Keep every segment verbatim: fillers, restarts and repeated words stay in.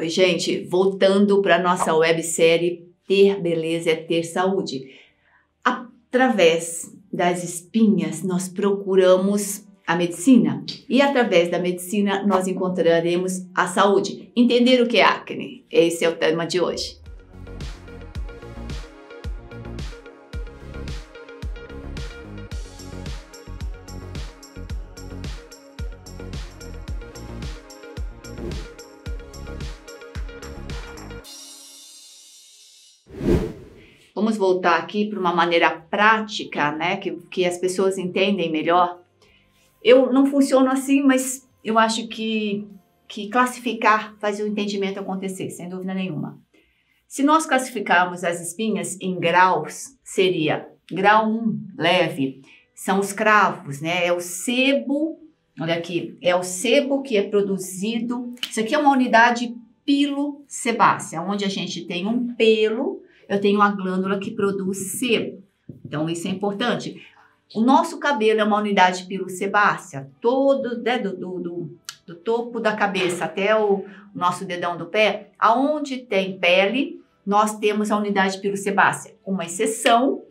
Oi, gente, voltando para a nossa websérie Ter Beleza é Ter Saúde. Através das espinhas nós procuramos a medicina e através da medicina nós encontraremos a saúde. Entender o que é acne, esse é o tema de hoje. Vamos voltar aqui para uma maneira prática, né, que, que as pessoas entendem melhor. Eu não funciono assim, mas eu acho que, que classificar faz o entendimento acontecer, sem dúvida nenhuma. Se nós classificarmos as espinhas em graus, seria grau um, leve, são os cravos, né, é o sebo, olha aqui, é o sebo que é produzido, isso aqui é uma unidade pilosebácea, onde a gente tem um pelo, eu tenho a glândula que produz sebo. Então, isso é importante. O nosso cabelo é uma unidade pilosebácea. Todo, né, do, do, do, do topo da cabeça até o nosso dedão do pé, aonde tem pele, nós temos a unidade pilosebácea. Uma exceção,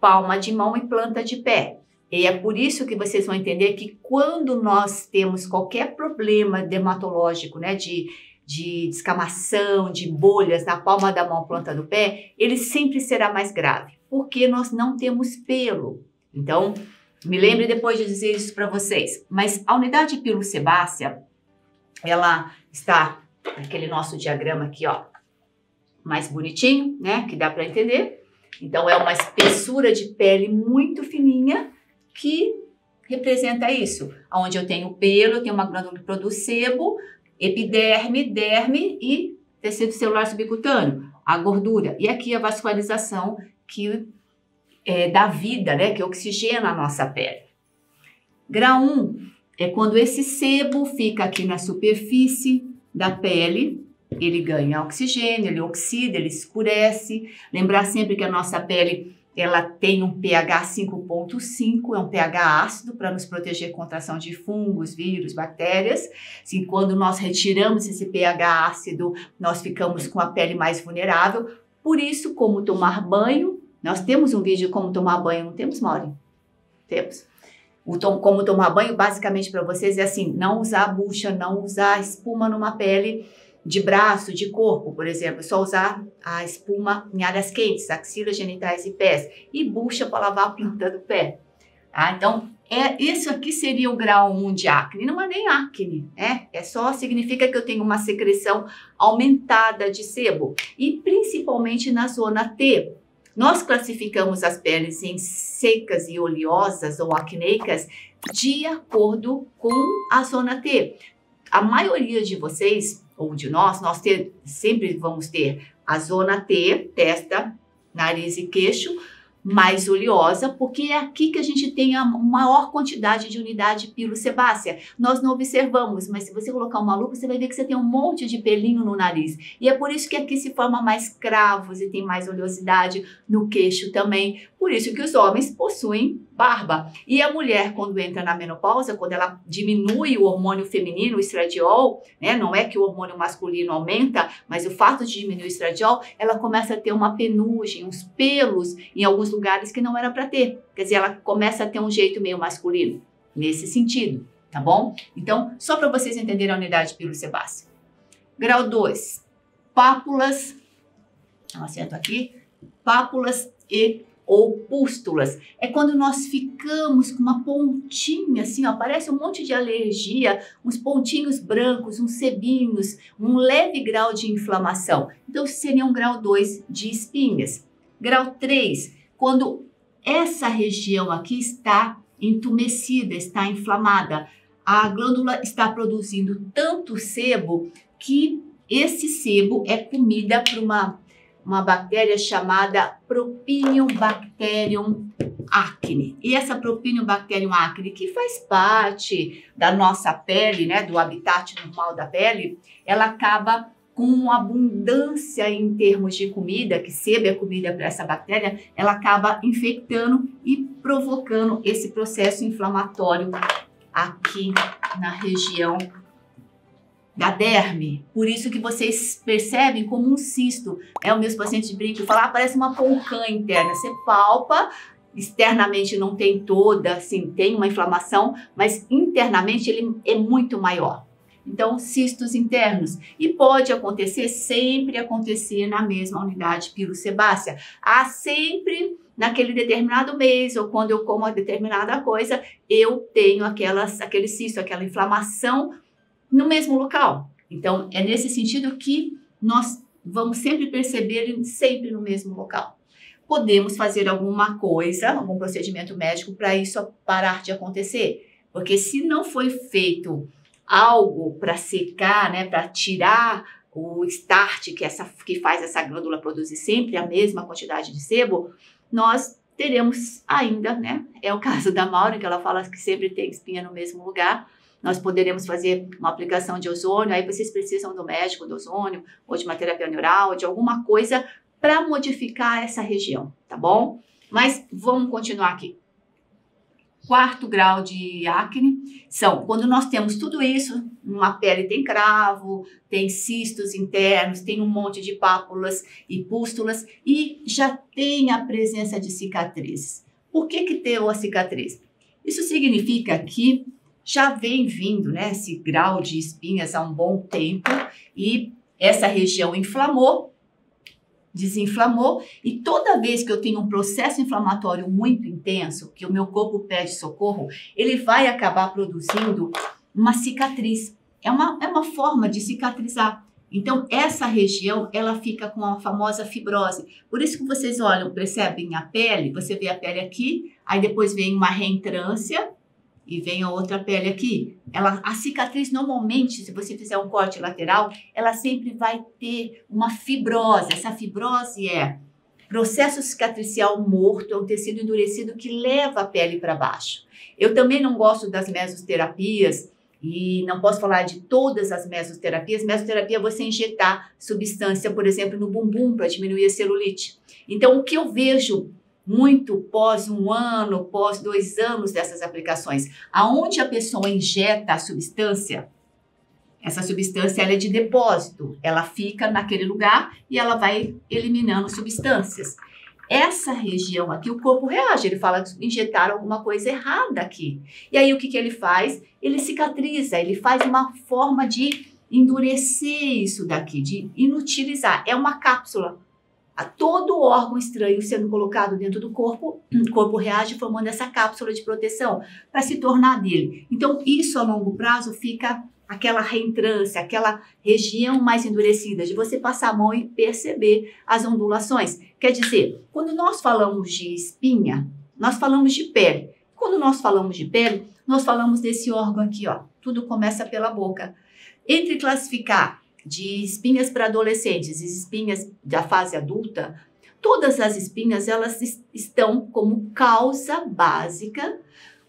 palma de mão e planta de pé. E é por isso que vocês vão entender que quando nós temos qualquer problema dermatológico, né, de... de descamação, de bolhas na palma da mão, planta do pé, ele sempre será mais grave, porque nós não temos pelo. Então, me lembre depois de dizer isso para vocês. Mas a unidade pilosebácea, ela está naquele nosso diagrama aqui, ó, mais bonitinho, né, que dá para entender. Então, é uma espessura de pele muito fininha que representa isso. Onde eu tenho pelo, eu tenho uma glândula que produz sebo, epiderme, derme e tecido celular subcutâneo, a gordura. E aqui a vascularização que é, dá vida, né, que oxigena a nossa pele. Grau um é quando esse sebo fica aqui na superfície da pele, ele ganha oxigênio, ele oxida, ele escurece. Lembrar sempre que a nossa pele ela tem um pH cinco ponto cinco, é um pH ácido para nos proteger contra a ação de fungos, vírus, bactérias. Assim, quando nós retiramos esse pH ácido, nós ficamos com a pele mais vulnerável. Por isso, como tomar banho, nós temos um vídeo como tomar banho, não temos, Mauri? Temos. O tom, como tomar banho, basicamente para vocês, é assim, não usar bucha, não usar espuma numa pele de braço, de corpo, por exemplo, só usar a espuma em áreas quentes, axilas, genitais e pés, e bucha para lavar a planta do pé. Tá? Então, é, isso aqui seria o grau um de acne, não é nem acne, né? É só, significa que eu tenho uma secreção aumentada de sebo, e principalmente na zona T. Nós classificamos as peles em secas e oleosas ou acneicas de acordo com a zona T. A maioria de vocês, ou de nós, nós ter, sempre vamos ter a zona T, testa, nariz e queixo, mais oleosa, porque é aqui que a gente tem a maior quantidade de unidade pilosebácea. Nós não observamos, mas se você colocar uma lupa, você vai ver que você tem um monte de pelinho no nariz. E é por isso que aqui se forma mais cravos e tem mais oleosidade no queixo também. Por isso que os homens possuem barba. E a mulher, quando entra na menopausa, quando ela diminui o hormônio feminino, o estradiol, né? Não é que o hormônio masculino aumenta, mas o fato de diminuir o estradiol, ela começa a ter uma penugem, uns pelos em alguns lugares que não era para ter. Quer dizer, ela começa a ter um jeito meio masculino, nesse sentido, tá bom? Então, só para vocês entenderem a unidade pilosebácea. Grau dois, pápulas, eu acerto aqui, pápulas e ou pústulas, é quando nós ficamos com uma pontinha assim, ó, parece um monte de alergia, uns pontinhos brancos, uns sebinhos, um leve grau de inflamação. Então, seria um grau dois de espinhas. Grau três, quando essa região aqui está entumecida, está inflamada, a glândula está produzindo tanto sebo que esse sebo é comida para uma uma bactéria chamada Propionibacterium acne. E essa Propionibacterium acne, que faz parte da nossa pele, né, do habitat normal da pele, ela acaba com uma abundância em termos de comida, que sebo é comida para essa bactéria, ela acaba infectando e provocando esse processo inflamatório aqui na região da derme. Por isso que vocês percebem como um cisto. É o meus pacientes brincam, falam, ah, parece uma poncã interna. Você palpa, externamente não tem toda, assim, tem uma inflamação, mas internamente ele é muito maior. Então, cistos internos. E pode acontecer, sempre acontecer na mesma unidade pirocebácea. Há sempre, naquele determinado mês, ou quando eu como uma determinada coisa, eu tenho aquelas, aquele cisto, aquela inflamação no mesmo local. Então, é nesse sentido que nós vamos sempre perceber, sempre no mesmo local. Podemos fazer alguma coisa, algum procedimento médico para isso parar de acontecer. Porque se não foi feito algo para secar, né, para tirar o start que, essa, que faz essa glândula produzir sempre a mesma quantidade de sebo, nós teremos ainda, né, é o caso da Maura, que ela fala que sempre tem espinha no mesmo lugar, nós poderemos fazer uma aplicação de ozônio, aí vocês precisam do médico, do ozônio, ou de uma terapia neural, ou de alguma coisa para modificar essa região, tá bom? Mas vamos continuar aqui. Quarto grau de acne são quando nós temos tudo isso, uma pele tem cravo, tem cistos internos, tem um monte de pápulas e pústulas e já tem a presença de cicatrizes. Por que que deu a cicatriz? Isso significa que já vem vindo, né, esse grau de espinhas há um bom tempo e essa região inflamou, desinflamou e toda vez que eu tenho um processo inflamatório muito intenso, que o meu corpo pede socorro, ele vai acabar produzindo uma cicatriz. É uma, é uma forma de cicatrizar. Então, essa região, ela fica com a famosa fibrose. Por isso que vocês olham, percebem a pele, você vê a pele aqui, aí depois vem uma reentrância e vem a outra pele aqui. Ela, a cicatriz, normalmente, se você fizer um corte lateral, ela sempre vai ter uma fibrose. Essa fibrose é processo cicatricial morto, é um tecido endurecido que leva a pele para baixo. Eu também não gosto das mesoterapias, e não posso falar de todas as mesoterapias. Mesoterapia é você injetar substância, por exemplo, no bumbum para diminuir a celulite. Então, o que eu vejo muito pós um ano, pós dois anos dessas aplicações. Aonde a pessoa injeta a substância, essa substância ela é de depósito, ela fica naquele lugar e ela vai eliminando substâncias. Essa região aqui, o corpo reage, ele fala que injetaram alguma coisa errada aqui. E aí o que que ele faz? Ele cicatriza, ele faz uma forma de endurecer isso daqui, de inutilizar, é uma cápsula. A todo órgão estranho sendo colocado dentro do corpo, o corpo reage formando essa cápsula de proteção para se tornar dele. Então, isso a longo prazo fica aquela reentrância, aquela região mais endurecida, de você passar a mão e perceber as ondulações. Quer dizer, quando nós falamos de espinha, nós falamos de pele. Quando nós falamos de pele, nós falamos desse órgão aqui, ó. Tudo começa pela boca. Entre classificar de espinhas para adolescentes e espinhas da fase adulta, todas as espinhas elas estão como causa básica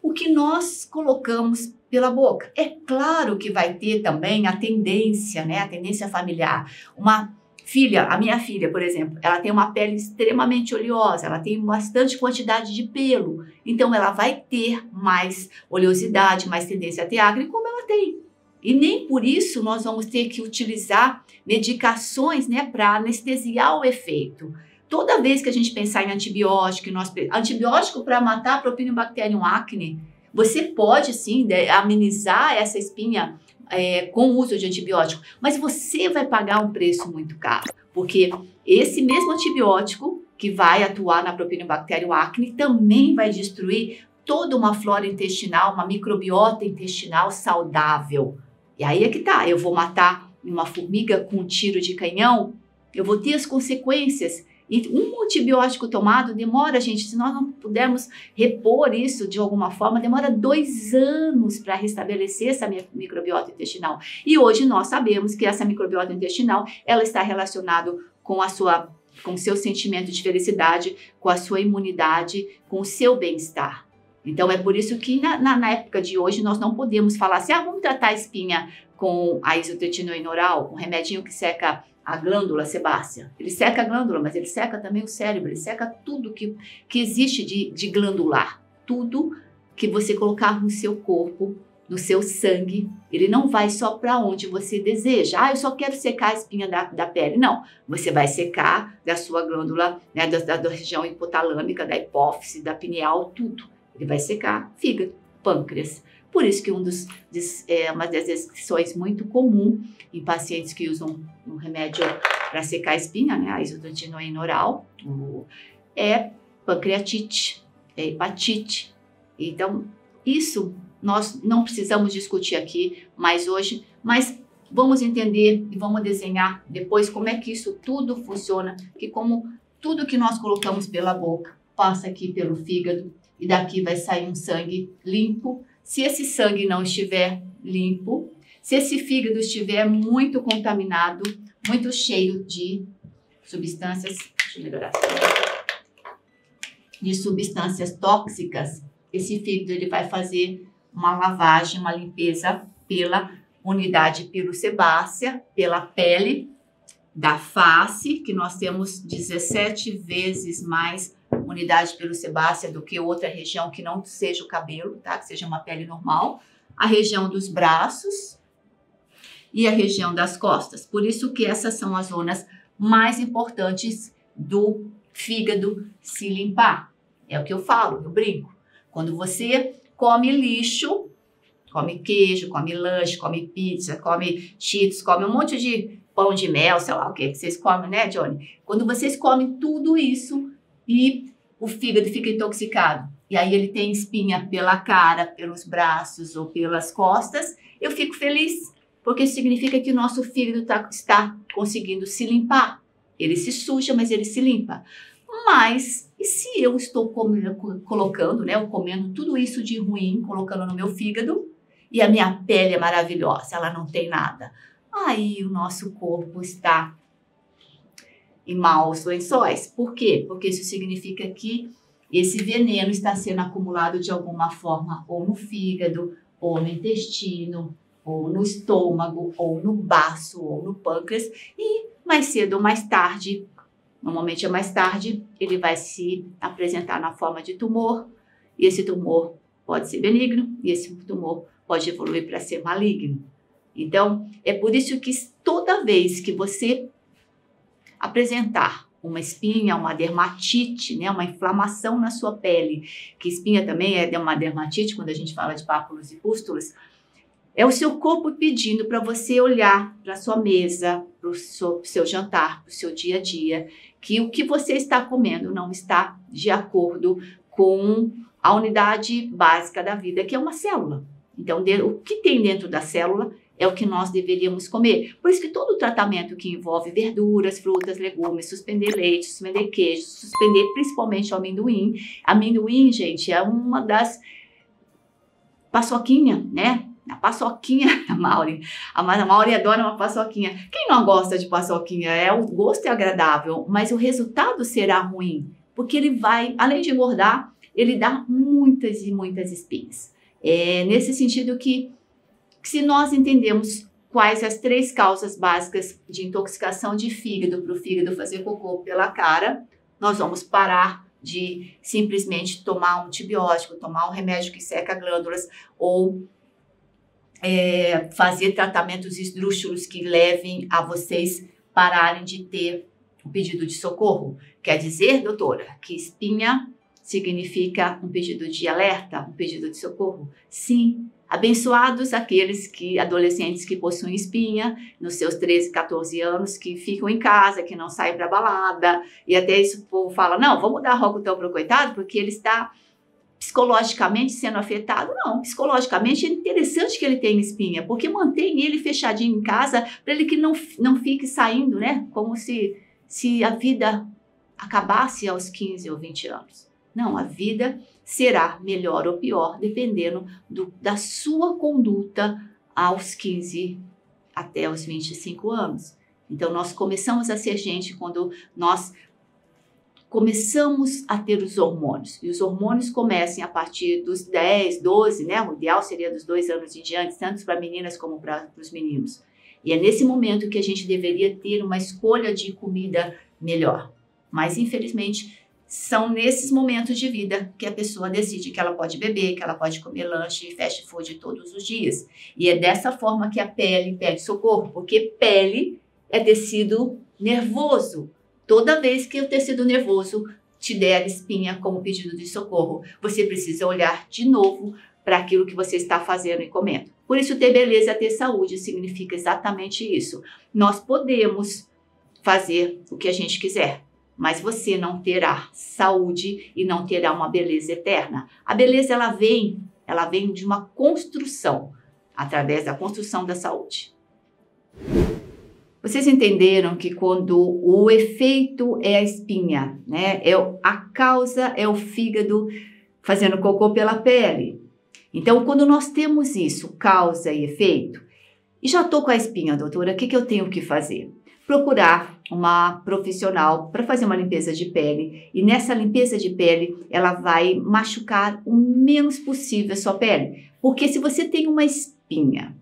o que nós colocamos pela boca. É claro que vai ter também a tendência, né, a tendência familiar. Uma filha, a minha filha, por exemplo, ela tem uma pele extremamente oleosa, ela tem bastante quantidade de pelo, então ela vai ter mais oleosidade, mais tendência a ter acne, como ela tem. E nem por isso nós vamos ter que utilizar medicações, né, para anestesiar o efeito. Toda vez que a gente pensar em antibiótico, nós, antibiótico para matar a Propionibacterium acne, você pode sim amenizar essa espinha é, com o uso de antibiótico, mas você vai pagar um preço muito caro, porque esse mesmo antibiótico que vai atuar na Propionibacterium acne também vai destruir toda uma flora intestinal, uma microbiota intestinal saudável. E aí é que tá, eu vou matar uma formiga com um tiro de canhão, eu vou ter as consequências. E um antibiótico tomado demora, gente, se nós não pudermos repor isso de alguma forma, demora dois anos para restabelecer essa microbiota intestinal. E hoje nós sabemos que essa microbiota intestinal, ela está relacionada com a sua, com o seu sentimento de felicidade, com a sua imunidade, com o seu bem-estar. Então, é por isso que na, na, na época de hoje nós não podemos falar assim, ah, vamos tratar a espinha com a isotretinoína oral, um remedinho que seca a glândula sebácea. Ele seca a glândula, mas ele seca também o cérebro, ele seca tudo que, que existe de, de glandular. Tudo que você colocar no seu corpo no seu sangue, ele não vai só para onde você deseja. Ah, eu só quero secar a espinha da, da pele. Não, você vai secar da sua glândula, né, da, da, da região hipotalâmica, da hipófise, da pineal, tudo. Ele vai secar fígado, pâncreas. Por isso que um dos, des, é, uma das restrições muito comum em pacientes que usam um remédio para secar a espinha, né, a isotretinoína oral, é pancreatite, é hepatite. Então, isso nós não precisamos discutir aqui mais hoje, mas vamos entender e vamos desenhar depois como é que isso tudo funciona, que como tudo que nós colocamos pela boca passa aqui pelo fígado e daqui vai sair um sangue limpo. Se esse sangue não estiver limpo, se esse fígado estiver muito contaminado, muito cheio de substâncias, deixa eu melhorar, de substâncias tóxicas, esse fígado ele vai fazer uma lavagem, uma limpeza pela unidade pilosebácea, pela pele da face, que nós temos dezessete vezes mais unidade pilosebácea do que outra região que não seja o cabelo, tá? Que seja uma pele normal, a região dos braços e a região das costas. Por isso que essas são as zonas mais importantes do fígado se limpar. É o que eu falo, eu brinco. Quando você come lixo, come queijo, come lanche, come pizza, come cheetos, come um monte de pão de mel, sei lá o que que vocês comem, né, Johnny? Quando vocês comem tudo isso e o fígado fica intoxicado, e aí ele tem espinha pela cara, pelos braços ou pelas costas, eu fico feliz, porque significa que o nosso fígado tá, está conseguindo se limpar. Ele se suja, mas ele se limpa. Mas, e se eu estou colocando, né, eu comendo tudo isso de ruim, colocando no meu fígado, e a minha pele é maravilhosa, ela não tem nada? Aí o nosso corpo está em maus lençóis. Por quê? Porque isso significa que esse veneno está sendo acumulado de alguma forma, ou no fígado, ou no intestino, ou no estômago, ou no baço, ou no pâncreas, e mais cedo ou mais tarde, normalmente é mais tarde, ele vai se apresentar na forma de tumor, e esse tumor pode ser benigno, e esse tumor pode evoluir para ser maligno. Então, é por isso que toda vez que você apresentar uma espinha, uma dermatite, né, uma inflamação na sua pele, que espinha também é uma dermatite, quando a gente fala de pápulas e pústulas, é o seu corpo pedindo para você olhar para a sua mesa, para o seu, seu jantar, para o seu dia a dia, que o que você está comendo não está de acordo com a unidade básica da vida, que é uma célula. Então, o que tem dentro da célula é o que nós deveríamos comer. Por isso que todo o tratamento que envolve verduras, frutas, legumes, suspender leite, suspender queijo, suspender principalmente o amendoim. Amendoim, gente, é uma das paçoquinha, né? A paçoquinha, a Mauri, a Mauri adora uma paçoquinha. Quem não gosta de paçoquinha? É, o gosto é agradável, mas o resultado será ruim, porque ele vai, além de engordar, ele dá muitas e muitas espinhas. É nesse sentido que, que se nós entendemos quais as três causas básicas de intoxicação de fígado, para o fígado fazer cocô pela cara, nós vamos parar de simplesmente tomar um antibiótico, tomar um remédio que seca glândulas, ou É, fazer tratamentos esdrúxulos que levem a vocês pararem de ter um pedido de socorro. Quer dizer, doutora, que espinha significa um pedido de alerta, um pedido de socorro? Sim, abençoados aqueles que, adolescentes que possuem espinha, nos seus treze, quatorze anos, que ficam em casa, que não saem para balada, e até isso o povo fala, não, vamos dar Rocutel para o coitado, porque ele está psicologicamente sendo afetado. Não, psicologicamente é interessante que ele tenha espinha, porque mantém ele fechadinho em casa, para ele que não, não fique saindo, né? Como se, se a vida acabasse aos quinze ou vinte anos. Não, a vida será melhor ou pior, dependendo do, da sua conduta aos quinze até os vinte e cinco anos. Então, nós começamos a ser gente quando nós começamos a ter os hormônios, e os hormônios começam a partir dos dez, doze, né? O ideal seria dos dois anos em diante, tanto para meninas como para os meninos. E é nesse momento que a gente deveria ter uma escolha de comida melhor. Mas, infelizmente, são nesses momentos de vida que a pessoa decide que ela pode beber, que ela pode comer lanche, fast food todos os dias. E é dessa forma que a pele pede socorro, porque pele é tecido nervoso. Toda vez que o tecido nervoso te der a espinha como pedido de socorro, você precisa olhar de novo para aquilo que você está fazendo e comendo. Por isso, ter beleza, ter saúde significa exatamente isso. Nós podemos fazer o que a gente quiser, mas você não terá saúde e não terá uma beleza eterna. A beleza, ela vem, ela vem de uma construção, através da construção da saúde. Vocês entenderam que quando o efeito é a espinha, né? É a causa é o fígado fazendo cocô pela pele. Então, quando nós temos isso, causa e efeito, e já estou com a espinha, doutora, o que, que eu tenho que fazer? Procurar uma profissional para fazer uma limpeza de pele, e nessa limpeza de pele, ela vai machucar o menos possível a sua pele. Porque se você tem uma espinha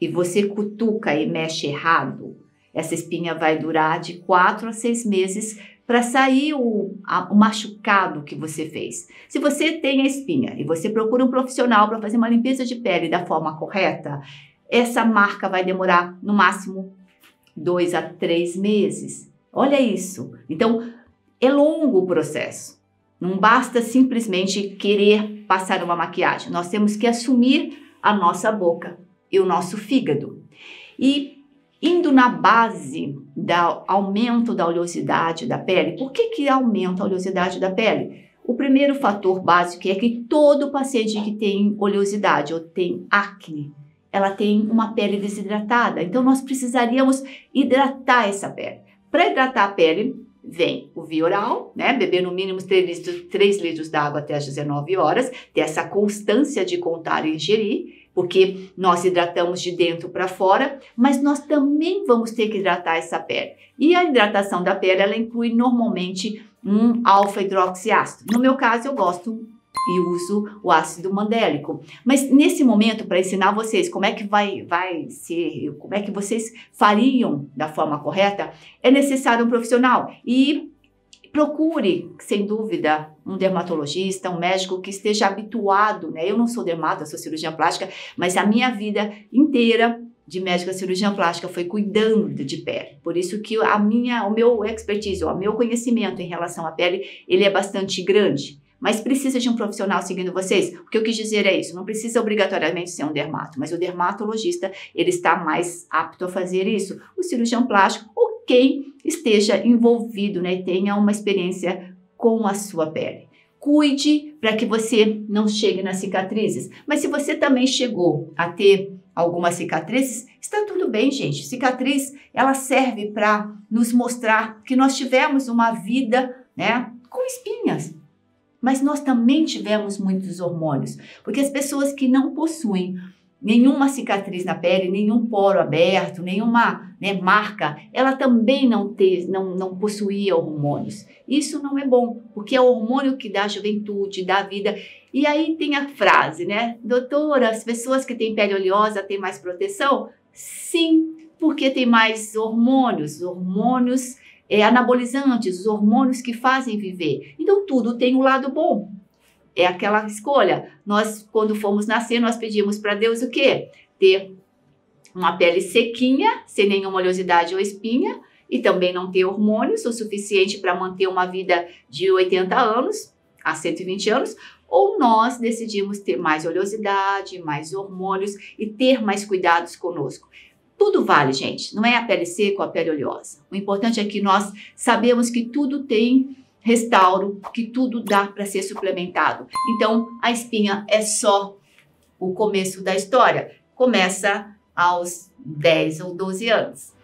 e você cutuca e mexe errado, essa espinha vai durar de quatro a seis meses para sair o, a, o machucado que você fez. Se você tem a espinha e você procura um profissional para fazer uma limpeza de pele da forma correta, essa marca vai demorar no máximo dois a três meses. Olha isso. Então, é longo o processo. Não basta simplesmente querer passar uma maquiagem. Nós temos que assumir a nossa boca e o nosso fígado. E indo na base do aumento da oleosidade da pele, por que que aumenta a oleosidade da pele? O primeiro fator básico é que todo paciente que tem oleosidade ou tem acne, ela tem uma pele desidratada. Então, nós precisaríamos hidratar essa pele. Para hidratar a pele, vem o via oral, né? Beber no mínimo três litros, três litros d'água até as dezenove horas, ter essa constância de contar e ingerir, porque nós hidratamos de dentro para fora, mas nós também vamos ter que hidratar essa pele. E a hidratação da pele, ela inclui normalmente um alfa-hidroxiácido. No meu caso, eu gosto e uso o ácido mandélico. Mas nesse momento, para ensinar vocês como é que vai, vai ser, como é que vocês fariam da forma correta, é necessário um profissional. E procure, sem dúvida, um dermatologista, um médico que esteja habituado, né? Eu não sou dermato, eu sou cirurgiã plástica, mas a minha vida inteira de médica cirurgiã plástica foi cuidando de pele. Por isso que a minha, o meu expertise, o meu conhecimento em relação à pele, ele é bastante grande. Mas precisa de um profissional seguindo vocês? O que eu quis dizer é isso, não precisa obrigatoriamente ser um dermato, mas o dermatologista, ele está mais apto a fazer isso. O cirurgião plástico, ou quem esteja envolvido, né, tenha uma experiência com a sua pele. Cuide para que você não chegue nas cicatrizes. Mas se você também chegou a ter algumas cicatrizes, está tudo bem, gente. Cicatriz, ela serve para nos mostrar que nós tivemos uma vida, né, com espinhas. Mas nós também tivemos muitos hormônios, porque as pessoas que não possuem nenhuma cicatriz na pele, nenhum poro aberto, nenhuma, né, marca, ela também não, te, não, não possuía hormônios. Isso não é bom, porque é o hormônio que dá juventude, dá vida. E aí tem a frase, né? Doutora, as pessoas que têm pele oleosa têm mais proteção? Sim, porque tem mais hormônios, hormônios... É, anabolizantes, os hormônios que fazem viver. Então, tudo tem um lado bom. É aquela escolha. Nós, quando fomos nascer, nós pedimos para Deus o quê? Ter uma pele sequinha, sem nenhuma oleosidade ou espinha, e também não ter hormônios o suficiente para manter uma vida de oitenta anos, a cento e vinte anos, ou nós decidimos ter mais oleosidade, mais hormônios e ter mais cuidados conosco. Tudo vale, gente. Não é a pele seca ou a pele oleosa. O importante é que nós sabemos que tudo tem restauro, que tudo dá para ser suplementado. Então, a espinha é só o começo da história. Começa aos dez ou doze anos.